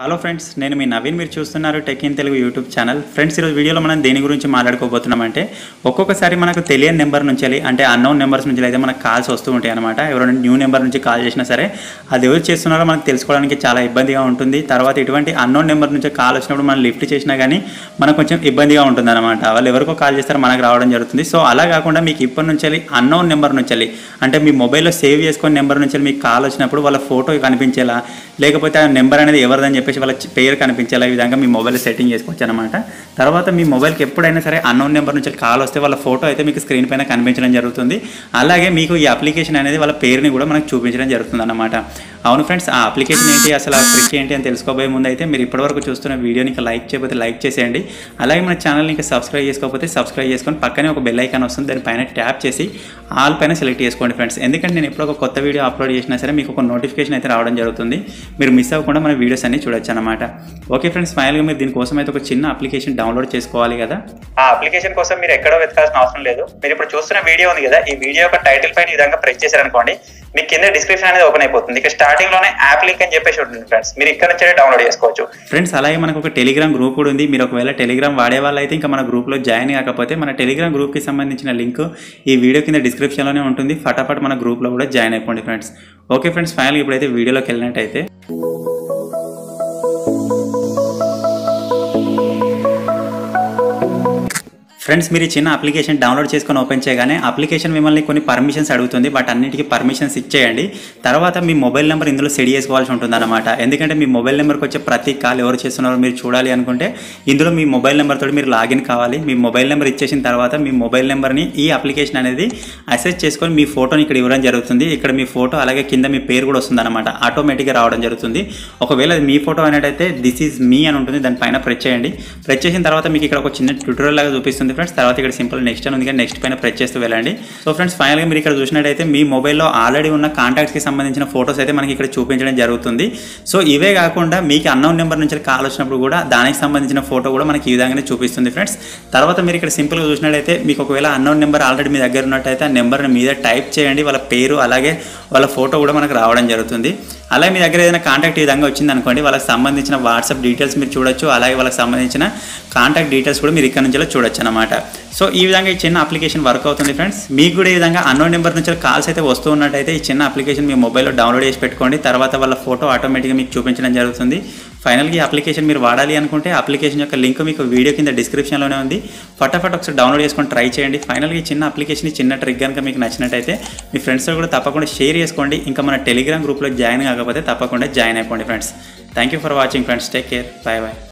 hello friends नेनु मी नवीन मीरु चूस्तुन्नारु tech in Telugu YouTube channel friends ఈ రోజు వీడియోలో మనం దేని గురించి మాట్లాడుకోబోతున్నామంటే ఒక్కొక్కసారి మనకు తెలియని నెంబర్ నుంచి అంటే అన్నోన్ నెంబర్స్ నుంచి అయితే మనకు కాల్స్ వస్తూ ఉంటాయి అన్నమాట ఎవరైనా న్యూ నెంబర్ నుంచి కాల్ చేసినా సరే అది ఎవరు చేస్తున్నారో మనకు తెలుసుకోవడానికి చాలా ఇబ్బందిగా ఉంటుంది తర్వాత ఇటువంటి అన్నోన్ నెంబర్ నుంచి కాల్ వచ్చినప్పుడు మనం లిఫ్ట్ చేసినా గానీ మనకు కొంచెం ఇబ్బందిగా ఉంటుంది అన్నమాట వాళ్ళు ఎవరికో కాల్ చేస్తారో మనకు రావడం జరుగుతుంది సో అలా కాకుండా మీకు ఇప్పటి నుంచి అన్నోన్ నెంబర్ నుంచి అంటే మీ మొబైల్ లో సేవ్ చేసుకున్న నెంబర్ నుంచి మీకు కాల్ వచ్చినప్పుడు వాళ్ళ ఫోటో కనిపించేలా లేకపోతే ఆ నెంబర్ అనేది ఎవరిదని वाल पेर कभी मोबाइल सैटिंग तरह मोबाइल के एपड़ना सर अनोन नंबर ना काल वाल फोटो अभी स्क्रीन पैन कूँ अलागे अप्लीकेशन अने वाल पेर मन चूप्चन जरूर अवन फ्रेंड्स आ अप्लीकेशन असल ट्रिक् मुद्दे मेरे इप्वर चूस्ट वीडियो की लाइक अला मैं चाने की सब्सक्राइब सब्सक्राइब पक्ने बेल आइकन वस्तु दिन पैन टैपी आल पैन सेलेक्ट फ्रेंड्स एंकं नैन एपड़ो क्रोत वीडियो अपना सर नोटिफिकेशन अवतम जरूर मिस अवक मैं वीडियोस अभी चूड्चन ओके फ्रेंड्स फाइनल दीन कोसमें अप्लीकेशन డౌన్లోడ్ చేసుకోవాలి కదా ఆ అప్లికేషన్ కోసం మీరు ఎక్కడో వెతకాల్సిన అవసరం లేదు మీరు ఇప్పుడు చూస్తున్న వీడియో ఉంది కదా ఈ వీడియో యొక్క టైటిల్ పైన ఈ విధంగా ప్రెస్ చేశారు అనుకోండి మీకు కింద డిస్క్రిప్షన్ అనేది ఓపెన్ అయిపోతుంది ఇక స్టార్టింగ్ లోనే యాప్ లింక్ అని చెప్పేసి ఉంటుంది ఫ్రెండ్స్ మీరు ఇక్కడ నుంచి డౌన్లోడ్ చేసుకోవచ్చు ఫ్రెండ్స్ అలాగే మనకు ఒక టెలిగ్రామ్ గ్రూప్ కూడా ఉంది మీరు ఒకవేళ టెలిగ్రామ్ వాడేవాళ్ళైతే ఇంకా మన గ్రూప్ లో జాయిన్ కాకపోతే మన టెలిగ్రామ్ గ్రూప్ కి సంబంధించిన లింక్ ఈ వీడియో కింద డిస్క్రిప్షన్ లోనే ఉంటుంది ఫటాఫట్ మన గ్రూప్ లో కూడా జాయిన్ అయిపోండి ఫ్రెండ్స్ ఓకే ఫ్రెండ్స్ ఫైనల్ ఇప్పుడైతే వీడియోలోకి వెళ్ళినట్టైతే फ्रेंड्स मेरी चिन्ह अप्लीकेशन डाउनलोड చేసుకొని ఓపెన్ చేయగానే అప్లికేషన్ మిమ్మల్ని కొన్ని పర్మిషన్స్ అడుగుతుంది బట్ అన్నిటికీ పర్మిషన్స్ ఇచ్చేయండి తర్వాత మీ మొబైల్ నంబర్ ఇందులో సెట్ చేసుకోవాల్సి ఉంటుందన్నమాట ఎందుకంటే మీ మొబైల్ నంబర్కి వచ్చే ప్రతి కాల్ ఎవరు చేస్తున్నారో మీరు చూడాలి అనుకుంటే ఇందులో మీ మొబైల్ నంబర్ తోటి మీరు లాగిన్ కావాలి మీ మొబైల్ నంబర్ ఇచ్చేసిన తర్వాత మీ మొబైల్ నంబర్ ని ఈ అప్లికేషన్ అనేది అసెస్ చేసుకొని మీ ఫోటోని ఇక్కడ ఇవ్వడం జరుగుతుంది ఇక్కడ మీ ఫోటో అలాగే కింద మీ పేరు కూడా వస్తుందన్నమాట ఆటోమేటిక్గా రావడం జరుగుతుంది ఒకవేళ మీ ఫోటో అనేటైతే దిస్ ఇస్ మీ అని ఉంటుంది దానిపైన ప్రెస్ చేయండి ప్రెస్ చేసిన తర్వాత మీకు ఇక్కడ ఒక చిన్న ట్యుటోరియల్ లాగా చూపిస్తుంది ఫ్రెండ్స్ తర్వాత ఇక్కడ సింపుల్ నెక్స్ట్ అని ఉంది నెక్స్ట్ పైన ప్రెస్ చేస్తూ వెళ్ళండి సో ఫ్రెండ్స్ ఫైనల్ గా మీరు ఇక్కడ చూసినట్లయితే మీ మొబైల్ లో ఆల్రెడీ ఉన్న కాంటాక్ట్స్ కి సంబంధించిన ఫోటోస్ అయితే మనకి ఇక్కడ చూపించడం జరుగుతుంది సో ఇవే కాకుండా మీకు అన్నోన్ నెంబర్ నుంచి కాల్ వచ్చినప్పుడు కూడా దానికి సంబంధించిన ఫోటో కూడా మనకి ఈ విధంగానే చూపిస్తుంది ఫ్రెండ్స్ తర్వాత మీరు ఇక్కడ సింపుల్ గా చూసినట్లయితే మీకు ఒకవేళ అన్నోన్ నెంబర్ ఆల్రెడీ మీ దగ్గర ఉన్నట్లయితే ఆ నెంబర్ ని మీద టైప్ చేయండి వాళ్ళ పేరు అలాగే వాళ్ళ ఫోటో కూడా మనకి రావడం జరుగుతుంది అలాగే మీ దగ్గర ఏదైనా కాంటాక్ట్ ఈ విధంగా వచ్చింది అనుకోండి వాళ్ళకి సంబంధించిన వాట్సాప్ డీటెయిల్స్ మీరు చూడొచ్చు అలాగే వాళ్ళకి సంబంధించిన కాంటాక్ట్ డీటెయిల్స్ కూడా మీరు ఇక్కడ నుంచి చూడొచ్చు సో ఈ విధంగా ఈ చిన్న అప్లికేషన్ వర్క్ అవుతుంది ఫ్రెండ్స్ మీకు కూడా ఈ విధంగా అన్నోన్ నెంబర్ నుంచి కాల్స్ అయితే వస్తూ ఉన్నట్టయితే ఈ చిన్న అప్లికేషన్ మీ మొబైల్లో డౌన్లోడ్ చేసి పెట్టుకోండి తర్వాత వాళ్ళ ఫోటో ఆటోమేటిక్గా మీకు చూపించడం జరుగుతుంది ఫైనల్గా ఈ అప్లికేషన్ మీరు వాడాలి అనుకుంటే అప్లికేషన్ యొక్క లింక్ మీకు వీడియో కింద డిస్క్రిప్షన్లోనే ఉంది ఫటాఫట్ ఒకసారి డౌన్లోడ్ చేసుకొని ట్రై చేయండి ఫైనల్గా ఈ చిన్న అప్లికేషన్ చిన్న ట్రిక్ కనుక మీకు నచ్చినట్టయితే మీ ఫ్రెండ్స్తో కూడా తప్పకుండా షేర్ చేసుకోండి ఇంకా మన టెలిగ్రామ్ గ్రూప్లో జాయిన్ కాకపోతే తప్పకుండా జాయిన్ అయిపోండి friends thank you for watching friends take care bye bye